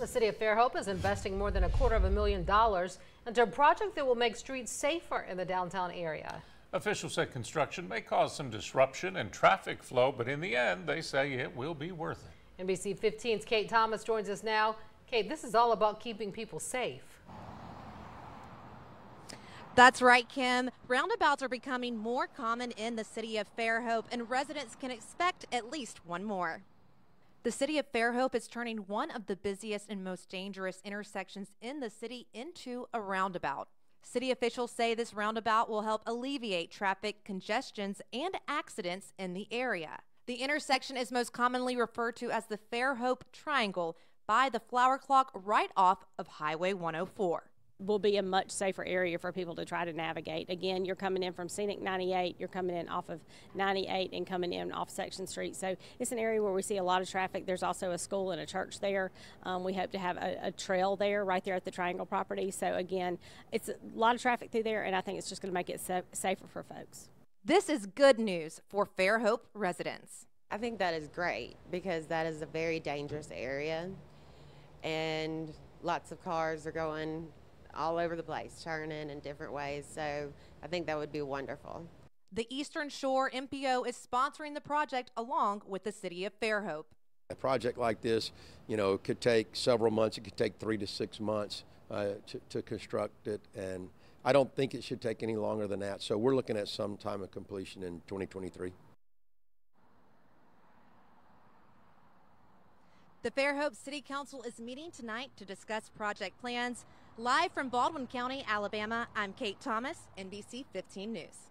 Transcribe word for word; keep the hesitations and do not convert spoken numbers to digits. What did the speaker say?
The city of Fairhope is investing more than a quarter of a million dollars into a project that will make streets safer in the downtown area. Officials say construction may cause some disruption and traffic flow, but in the end, they say it will be worth it. N B C fifteen's Kate Thomas joins us now. Kate, this is all about keeping people safe. That's right, Kim. Roundabouts are becoming more common in the city of Fairhope, and residents can expect at least one more. The city of Fairhope is turning one of the busiest and most dangerous intersections in the city into a roundabout. City officials say this roundabout will help alleviate traffic congestions and accidents in the area. The intersection is most commonly referred to as the Fairhope Triangle by the flower clock right off of Highway one oh four. Will be a much safer area for people to try to navigate. Again, you're coming in from Scenic ninety-eight, you're coming in off of ninety-eight and coming in off Section Street. So it's an area where we see a lot of traffic. There's also a school and a church there. Um, we hope to have a, a trail there right there at the Triangle property. So again, it's a lot of traffic through there, and I think it's just going to make it sa- safer for folks. This is good news for Fairhope residents. I think that is great because that is a very dangerous area, and lots of cars are going all over the place, turning in different ways, so I think that would be wonderful. The Eastern Shore M P O is sponsoring the project along with the city of Fairhope. A project like this, you know, could take several months, it could take three to six months uh, to, to construct it, and I don't think it should take any longer than that, so we're looking at some time of completion in twenty twenty-three. The Fairhope City Council is meeting tonight to discuss project plans. Live from Baldwin County, Alabama, I'm Kate Thomas, N B C fifteen News.